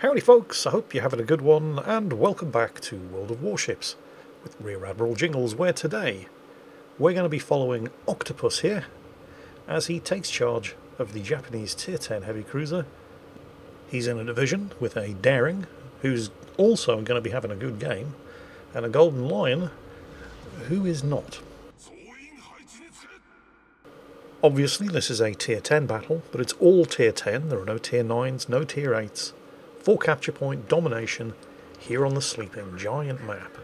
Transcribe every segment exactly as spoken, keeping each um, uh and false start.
Howdy folks, I hope you're having a good one and welcome back to World of Warships with Rear Admiral Jingles, where today we're going to be following Octopus here as he takes charge of the Japanese tier ten heavy cruiser. He's in a division with a Daring, who's also going to be having a good game, and a Golden Lion, who is not. Obviously this is a tier ten battle, but it's all tier ten, there are no tier nines, no tier eights. Full capture point domination here on the sleeping giant map.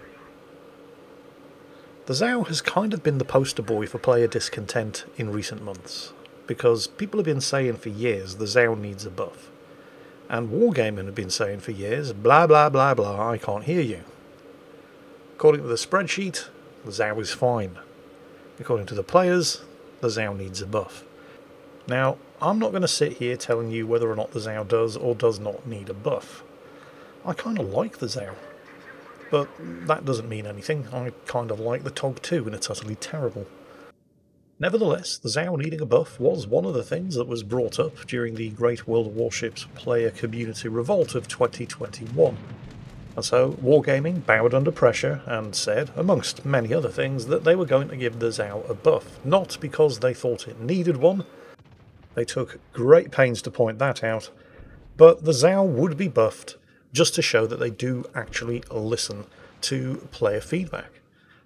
The Zao has kind of been the poster boy for player discontent in recent months, because people have been saying for years the Zao needs a buff, and Wargaming have been saying for years, blah blah blah blah, I can't hear you. According to the spreadsheet, the Zao is fine. According to the players, the Zao needs a buff. Now, I'm not going to sit here telling you whether or not the Zao does or does not need a buff. I kind of like the Zao, but that doesn't mean anything. I kind of like the Tog too, and it's utterly terrible. Nevertheless, the Zao needing a buff was one of the things that was brought up during the Great World of Warships Player Community Revolt of twenty twenty-one. And so Wargaming bowed under pressure and said, amongst many other things, that they were going to give the Zao a buff, not because they thought it needed one. They took great pains to point that out, but the Zao would be buffed just to show that they do actually listen to player feedback.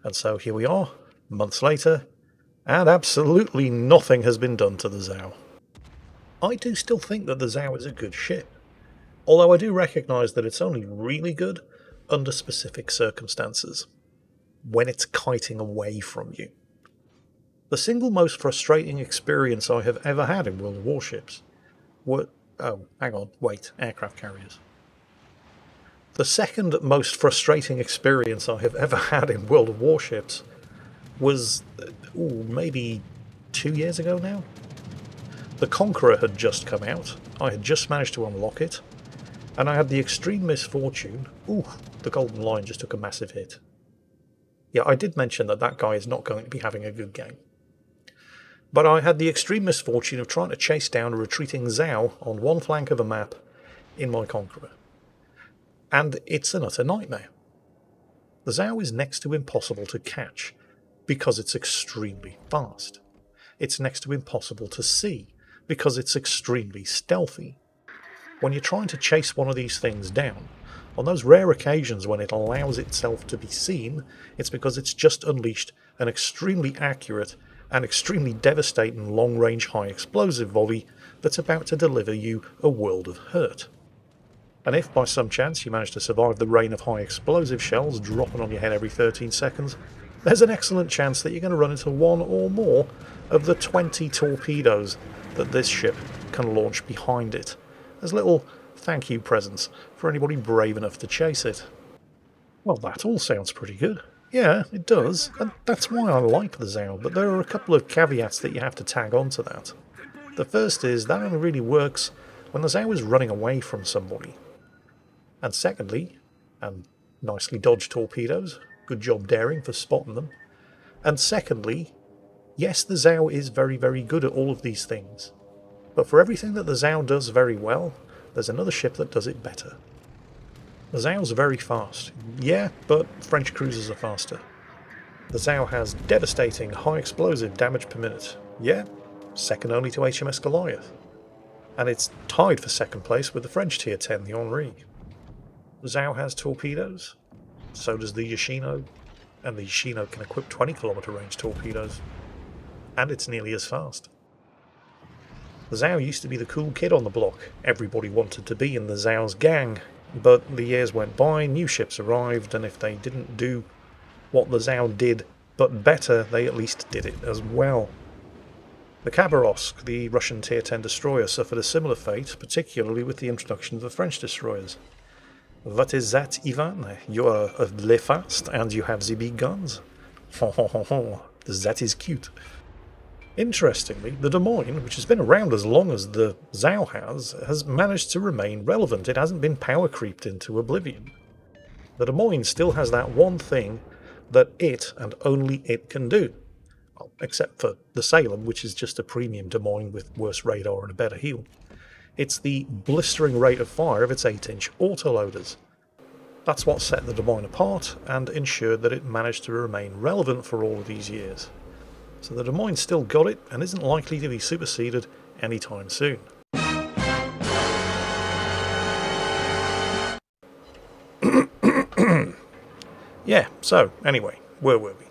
And so here we are, months later, and absolutely nothing has been done to the Zao. I do still think that the Zao is a good ship, although I do recognise that it's only really good under specific circumstances, when it's kiting away from you. The single most frustrating experience I have ever had in World of Warships were... oh, hang on, wait, aircraft carriers. The second most frustrating experience I have ever had in World of Warships was, ooh, maybe two years ago now? The Conqueror had just come out, I had just managed to unlock it, and I had the extreme misfortune... ooh, the Golden Lion just took a massive hit. Yeah, I did mention that that guy is not going to be having a good game. But I had the extreme misfortune of trying to chase down a retreating Zao on one flank of a map in my Conqueror. And it's an utter nightmare. The Zao is next to impossible to catch, because it's extremely fast. It's next to impossible to see, because it's extremely stealthy. When you're trying to chase one of these things down, on those rare occasions when it allows itself to be seen, it's because it's just unleashed an extremely accurate an extremely devastating long-range high-explosive volley that's about to deliver you a world of hurt. And if by some chance you manage to survive the rain of high-explosive shells dropping on your head every thirteen seconds, there's an excellent chance that you're going to run into one or more of the twenty torpedoes that this ship can launch behind it, as little thank you presents for anybody brave enough to chase it. Well, that all sounds pretty good. Yeah, it does, and that's why I like the Zao, but there are a couple of caveats that you have to tag onto that. The first is that only really works when the Zao is running away from somebody. And secondly, and nicely dodged torpedoes, good job Daring for spotting them. And secondly, yes, the Zao is very, very good at all of these things, but for everything that the Zao does very well, there's another ship that does it better. The Zao's very fast, yeah, but French cruisers are faster. The Zao has devastating high explosive damage per minute, yeah, second only to H M S Goliath. And it's tied for second place with the French tier ten, the Henri. The Zao has torpedoes, so does the Yoshino, and the Yoshino can equip twenty kilometer range torpedoes, and it's nearly as fast. The Zao used to be the cool kid on the block, everybody wanted to be in the Zao's gang. But the years went by, new ships arrived, and if they didn't do what the Zao did, but better, they at least did it as well. The Khabarovsk, the Russian tier ten destroyer, suffered a similar fate, particularly with the introduction of the French destroyers. What is that, Ivan? You are a Lefast, and you have the big guns? Ho ho ho ho, that is cute. Interestingly, the Des Moines, which has been around as long as the Zao has, has managed to remain relevant. It hasn't been power creeped into oblivion. The Des Moines still has that one thing that it, and only it, can do. Well, except for the Salem, which is just a premium Des Moines with worse radar and a better heel. It's the blistering rate of fire of its eight inch autoloaders. That's what set the Des Moines apart and ensured that it managed to remain relevant for all of these years. So the Des Moines still got it and isn't likely to be superseded anytime soon. Yeah, so anyway, where were we?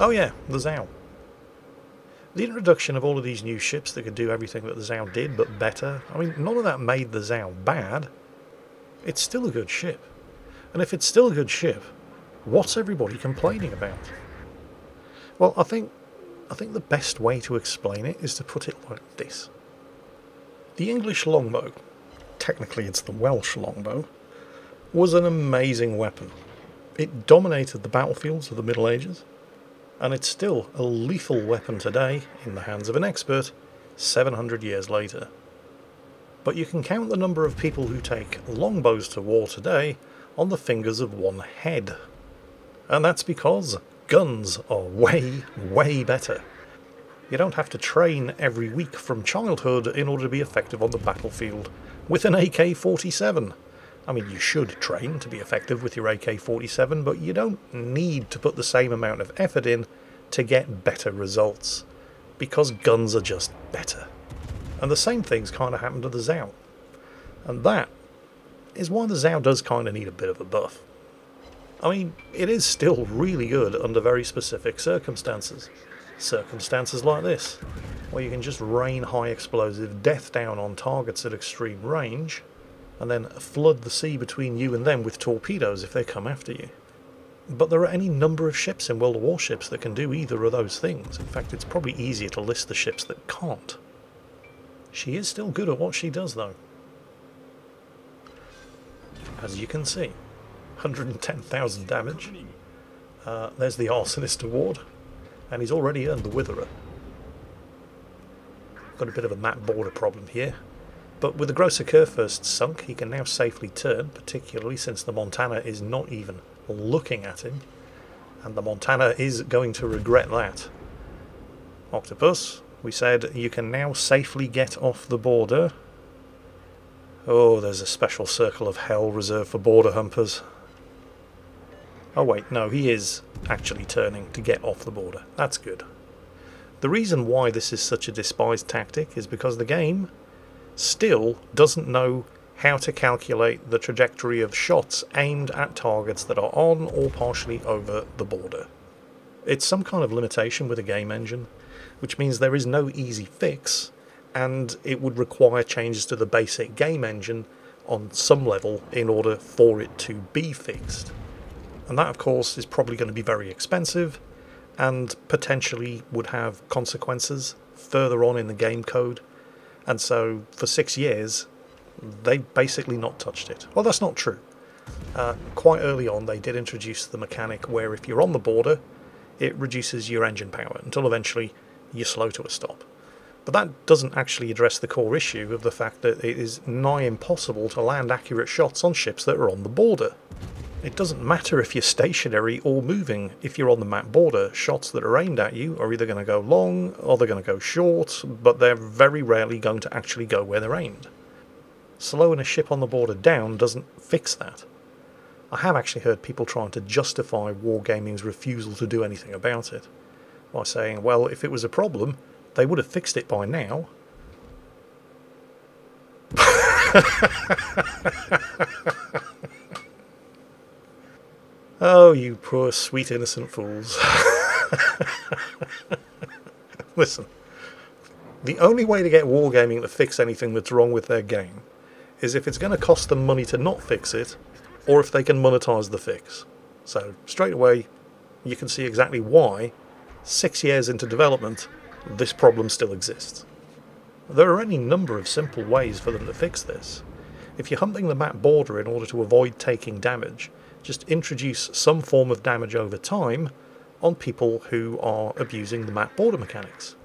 Oh yeah, the Zao. The introduction of all of these new ships that could do everything that the Zao did, but better, I mean, none of that made the Zao bad. It's still a good ship. And if it's still a good ship, what's everybody complaining about? Well, I think, I think the best way to explain it is to put it like this. The English longbow, technically it's the Welsh longbow, was an amazing weapon. It dominated the battlefields of the Middle Ages, and it's still a lethal weapon today in the hands of an expert seven hundred years later. But you can count the number of people who take longbows to war today on the fingers of one head. And that's because guns are way, way better. You don't have to train every week from childhood in order to be effective on the battlefield with an A K forty-seven. I mean, you should train to be effective with your A K forty-seven, but you don't need to put the same amount of effort in to get better results, because guns are just better. And the same things kind of happen to the Zao. And that is why the Zao does kind of need a bit of a buff. I mean, it is still really good under very specific circumstances. Circumstances like this, where you can just rain high explosive death down on targets at extreme range, and then flood the sea between you and them with torpedoes if they come after you. But there are any number of ships in World of Warships that can do either of those things. In fact, it's probably easier to list the ships that can't. She is still good at what she does, though. As you can see, one hundred ten thousand damage. Uh, there's the Arsonist award, and he's already earned the Witherer. Got a bit of a map border problem here. But with the Grosser Kurfürst sunk, he can now safely turn, particularly since the Montana is not even looking at him. And the Montana is going to regret that. Octopus, we said you can now safely get off the border. Oh, there's a special circle of hell reserved for border humpers. Oh wait, no, he is actually turning to get off the border. That's good. The reason why this is such a despised tactic is because the game still doesn't know how to calculate the trajectory of shots aimed at targets that are on or partially over the border. It's some kind of limitation with a game engine, which means there is no easy fix, and it would require changes to the basic game engine on some level in order for it to be fixed. And that, of course, is probably going to be very expensive, and potentially would have consequences further on in the game code. And so, for six years, they basically not touched it. Well, that's not true. Uh, quite early on, they did introduce the mechanic where if you're on the border, it reduces your engine power, until eventually you slow to a stop. But that doesn't actually address the core issue of the fact that it is nigh impossible to land accurate shots on ships that are on the border. It doesn't matter if you're stationary or moving. If you're on the map border, shots that are aimed at you are either going to go long or they're going to go short, but they're very rarely going to actually go where they're aimed. Slowing a ship on the border down doesn't fix that. I have actually heard people trying to justify Wargaming's refusal to do anything about it by saying, well, if it was a problem, they would have fixed it by now. Oh, you poor, sweet, innocent fools. Listen, the only way to get Wargaming to fix anything that's wrong with their game is if it's going to cost them money to not fix it, or if they can monetize the fix. So, straight away, you can see exactly why, six years into development, this problem still exists. There are any number of simple ways for them to fix this. If you're hunting the map border in order to avoid taking damage, just introduce some form of damage over time on people who are abusing the map border mechanics.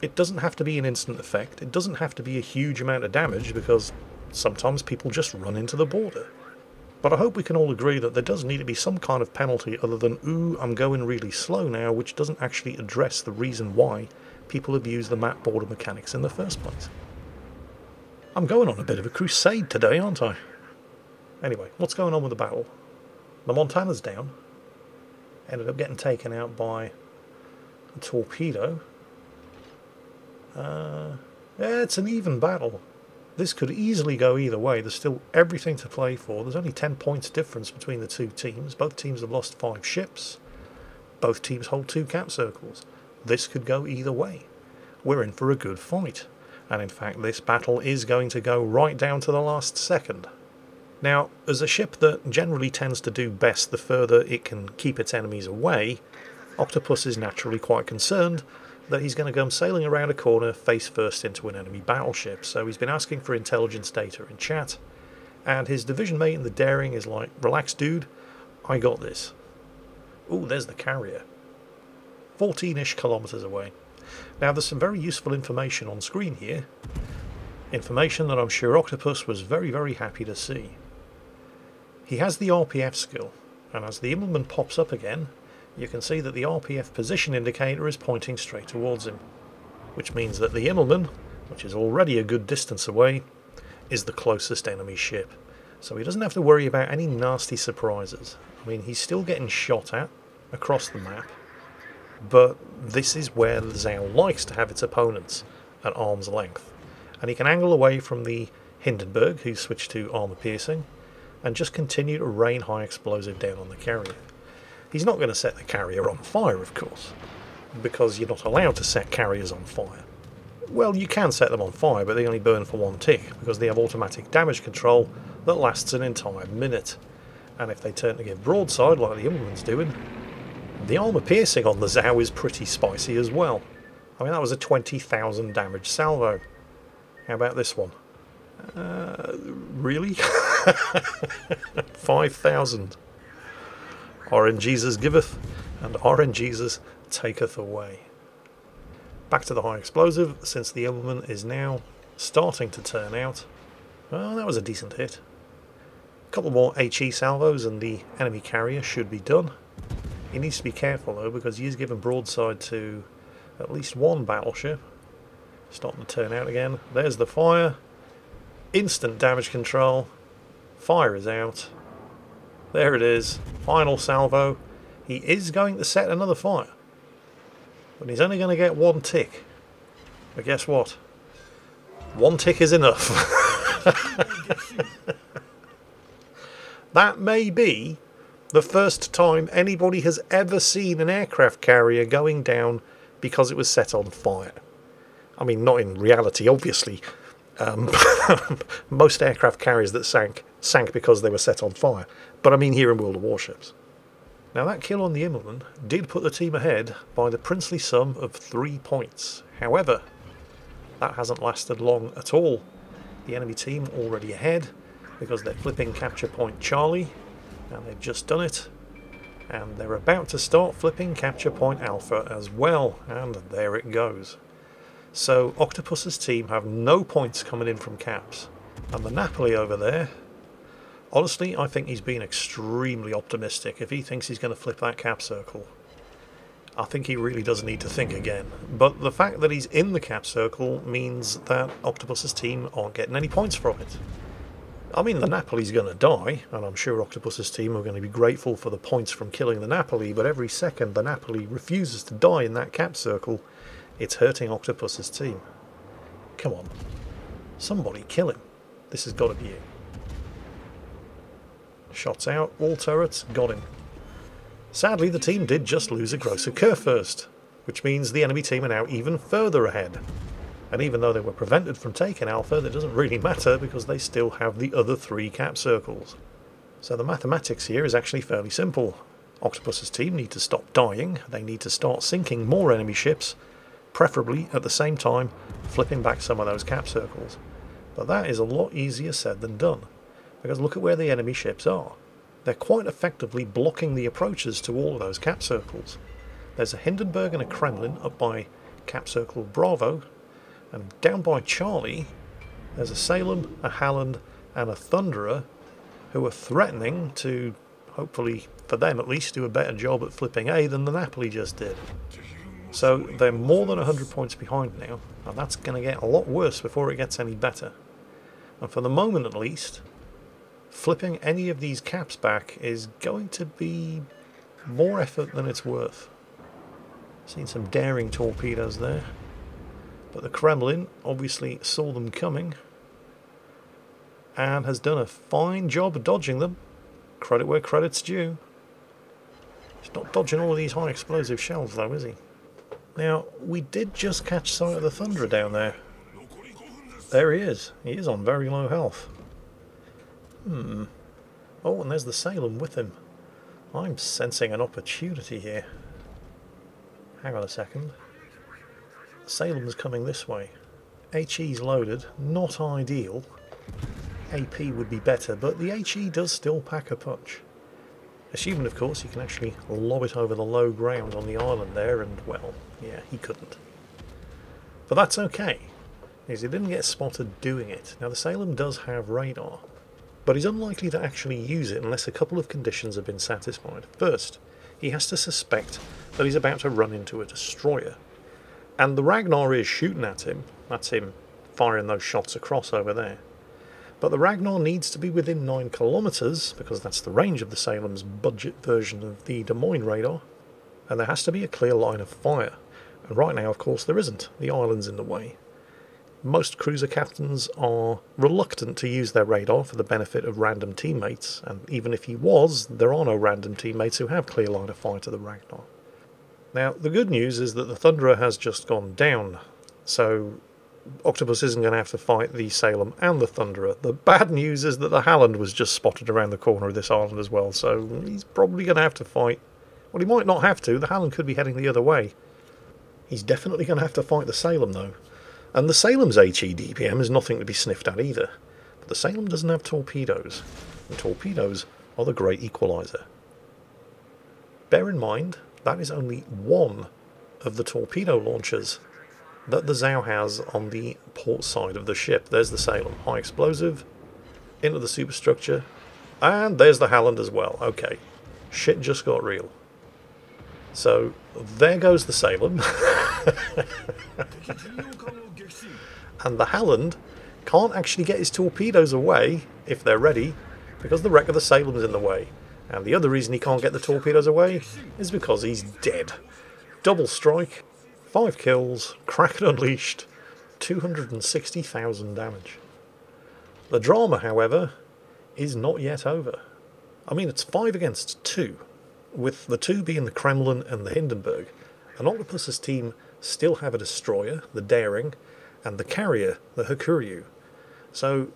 It doesn't have to be an instant effect, it doesn't have to be a huge amount of damage, because sometimes people just run into the border. But I hope we can all agree that there does need to be some kind of penalty other than, ooh, I'm going really slow now, which doesn't actually address the reason why people abuse the map border mechanics in the first place. I'm going on a bit of a crusade today, aren't I? Anyway, what's going on with the battle? The Montana's down. Ended up getting taken out by a torpedo. Uh, yeah, it's an even battle. This could easily go either way. There's still everything to play for. There's only ten points difference between the two teams. Both teams have lost five ships. Both teams hold two cap circles. This could go either way. We're in for a good fight. And in fact, this battle is going to go right down to the last second. Now, as a ship that generally tends to do best the further it can keep its enemies away, Octopus is naturally quite concerned that he's going to come sailing around a corner face first into an enemy battleship. So he's been asking for intelligence data in chat, and his division mate in the Daring is like, relax dude, I got this. Ooh, there's the carrier. fourteen-ish kilometres away. Now there's some very useful information on screen here. Information that I'm sure Octopus was very, very happy to see. He has the R P F skill, and as the Immelman pops up again, you can see that the R P F position indicator is pointing straight towards him, which means that the Immelman, which is already a good distance away, is the closest enemy ship. So he doesn't have to worry about any nasty surprises. I mean, he's still getting shot at across the map, but this is where the Zao likes to have its opponents at arm's length. And he can angle away from the Hindenburg, who's switched to armour piercing, and just continue to rain high explosive down on the carrier. He's not going to set the carrier on fire, of course, because you're not allowed to set carriers on fire. Well, you can set them on fire, but they only burn for one tick, because they have automatic damage control that lasts an entire minute. And if they turn to give broadside, like the Immelman's doing, the armour piercing on the Zao is pretty spicy as well. I mean, that was a twenty thousand damage salvo. How about this one? Uh, really? five thousand. R N Jesus giveth, and R N Jesus taketh away. Back to the high explosive, since the Immelman is now starting to turn out. Well, that was a decent hit. A couple more HE salvos and the enemy carrier should be done. He needs to be careful though, because he is given broadside to at least one battleship. Starting to turn out again. There's the fire. Instant damage control. Fire is out. There it is. Final salvo. He is going to set another fire, but he's only going to get one tick. But guess what? One tick is enough. That may be the first time anybody has ever seen an aircraft carrier going down because it was set on fire. I mean, not in reality, obviously. Um, most aircraft carriers that sank, sank because they were set on fire. But I mean here in World of Warships. Now that kill on the Immelman did put the team ahead by the princely sum of three points. However, that hasn't lasted long at all. The enemy team already ahead because they're flipping capture point Charlie, and they've just done it. And they're about to start flipping capture point Alpha as well, and there it goes. So Octopus's team have no points coming in from caps. And the Napoli over there, honestly, I think he's been extremely optimistic if he thinks he's going to flip that cap circle. I think he really does need to think again. But the fact that he's in the cap circle means that Octopus's team aren't getting any points from it. I mean, the Napoli's going to die, and I'm sure Octopus's team are going to be grateful for the points from killing the Napoli, but every second the Napoli refuses to die in that cap circle. It's hurting Octopus's team. Come on. Somebody kill him. This has got to be it. Shots out. All turrets. Got him. Sadly, the team did just lose a Grosser Kurfürst, which means the enemy team are now even further ahead. And even though they were prevented from taking Alpha, that doesn't really matter because they still have the other three cap circles. So the mathematics here is actually fairly simple. Octopus's team need to stop dying. They need to start sinking more enemy ships, preferably at the same time flipping back some of those cap circles. But that is a lot easier said than done, because look at where the enemy ships are. They're quite effectively blocking the approaches to all of those cap circles. There's a Hindenburg and a Kremlin up by cap circle Bravo, and down by Charlie there's a Salem, a Halland and a Thunderer who are threatening to, hopefully for them at least, do a better job at flipping A than the Napoli just did. So they're more than one hundred points behind now, and that's going to get a lot worse before it gets any better. And for the moment, at least, flipping any of these caps back is going to be more effort than it's worth. Seen some daring torpedoes there. But the Kremlin obviously saw them coming and has done a fine job of dodging them. Credit where credit's due. He's not dodging all of these high explosive shells though, is he? Now, we did just catch sight of the Thunderer down there. There he is. He is on very low health. Hmm. Oh, and there's the Salem with him. I'm sensing an opportunity here. Hang on a second. Salem's coming this way. H E's loaded. Not ideal. A P would be better, but the H E does still pack a punch. Assuming, of course, he can actually lob it over the low ground on the island there, and, well, yeah, he couldn't. But that's okay, because he didn't get spotted doing it. Now, the Salem does have radar, but he's unlikely to actually use it unless a couple of conditions have been satisfied. First, he has to suspect that he's about to run into a destroyer. And the Ragnar is shooting at him. That's him firing those shots across over there. But the Ragnar needs to be within nine kilometres, because that's the range of the Salem's budget version of the Des Moines radar, and there has to be a clear line of fire. And right now, of course, there isn't. The island's in the way. Most cruiser captains are reluctant to use their radar for the benefit of random teammates, and even if he was, there are no random teammates who have clear line of fire to the Ragnar. Now, the good news is that the Thunderer has just gone down, so Octopus isn't going to have to fight the Salem and the Thunderer. The bad news is that the Halland was just spotted around the corner of this island as well, so he's probably going to have to fight. Well, he might not have to. The Halland could be heading the other way. He's definitely going to have to fight the Salem, though. And the Salem's H E D P M is nothing to be sniffed at either. But the Salem doesn't have torpedoes, and torpedoes are the great equaliser. Bear in mind, that is only one of the torpedo launchers that the Zao has on the port side of the ship. There's the Salem, high explosive, into the superstructure, and there's the Halland as well. Okay, shit just got real. So, there goes the Salem. And the Halland can't actually get his torpedoes away, if they're ready, because the wreck of the Salem's in the way. And the other reason he can't get the torpedoes away is because he's dead. Double strike. Five kills, Kraken unleashed, two hundred sixty thousand damage. The drama, however, is not yet over. I mean, it's five against two, with the two being the Kremlin and the Hindenburg. And Octopus's team still have a destroyer, the Daring, and the carrier, the Hakuryu. So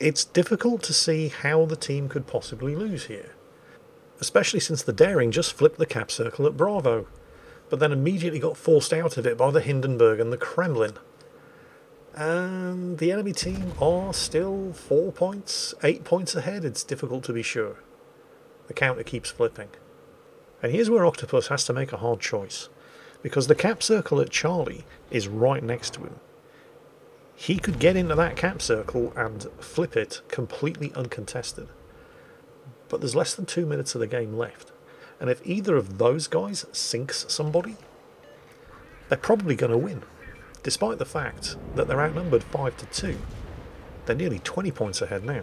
it's difficult to see how the team could possibly lose here, especially since the Daring just flipped the cap circle at Bravo, but then immediately got forced out of it by the Hindenburg and the Kremlin. And the enemy team are still four points, eight points ahead. It's difficult to be sure. The counter keeps flipping. And here's where Octopus has to make a hard choice, because the cap circle at Charlie is right next to him. He could get into that cap circle and flip it completely uncontested. But there's less than two minutes of the game left. And if either of those guys sinks somebody, they're probably going to win. Despite the fact that they're outnumbered five to two, they're nearly twenty points ahead now.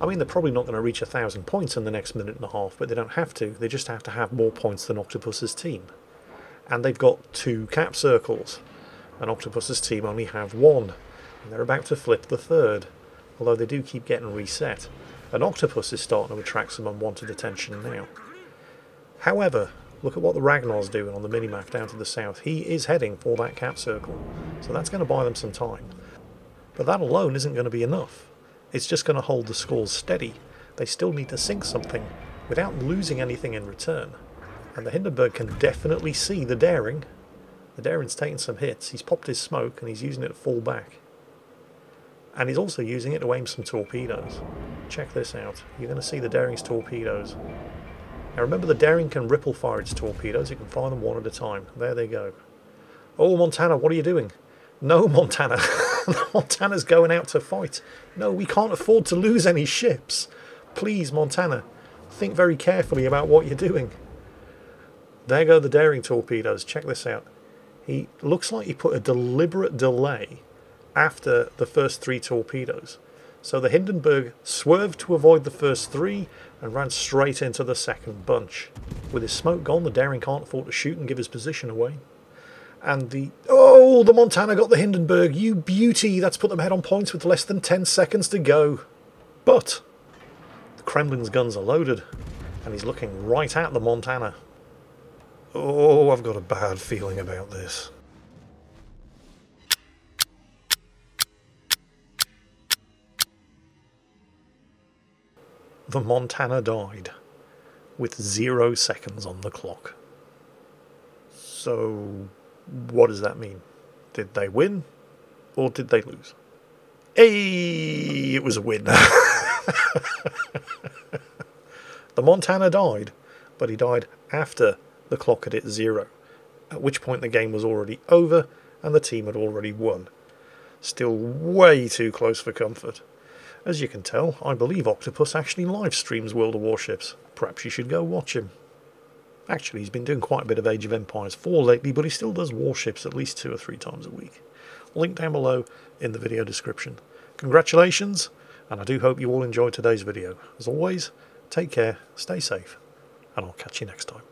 I mean, they're probably not going to reach one thousand points in the next minute and a half, but they don't have to. They just have to have more points than Octopus's team. And they've got two cap circles, and Octopus's team only have one. And they're about to flip the third, although they do keep getting reset. And Octopus is starting to attract some unwanted attention now. However, look at what the Ragnar's doing on the minimap down to the south. He is heading for that cap circle, so that's going to buy them some time. But that alone isn't going to be enough. It's just going to hold the scores steady. They still need to sink something without losing anything in return. And the Hindenburg can definitely see the Daring. The Daring's taking some hits. He's popped his smoke and he's using it to fall back. And he's also using it to aim some torpedoes. Check this out. You're going to see the Daring's torpedoes. Now remember, the Daring can ripple fire its torpedoes. It can fire them one at a time. There they go. Oh, Montana, what are you doing? No, Montana. Montana's going out to fight. No, we can't afford to lose any ships. Please, Montana, think very carefully about what you're doing. There go the Daring torpedoes. Check this out. He looks like he put a deliberate delay after the first three torpedoes, so the Hindenburg swerved to avoid the first three and ran straight into the second bunch. With his smoke gone, the Daring can't afford to shoot and give his position away. And the... Oh, the Montana got the Hindenburg! You beauty! That's put them ahead on points with less than ten seconds to go. But the Kremlin's guns are loaded, and he's looking right at the Montana. Oh, I've got a bad feeling about this. The Montana died, with zero seconds on the clock. So, what does that mean? Did they win, or did they lose? Hey, it was a win. The Montana died, but he died after the clock had hit zero, at which point the game was already over and the team had already won. Still way too close for comfort. As you can tell, I believe Octopus actually live streams World of Warships. Perhaps you should go watch him. Actually, he's been doing quite a bit of Age of Empires four lately, but he still does Warships at least two or three times a week. Link down below in the video description. Congratulations, and I do hope you all enjoyed today's video. As always, take care, stay safe, and I'll catch you next time.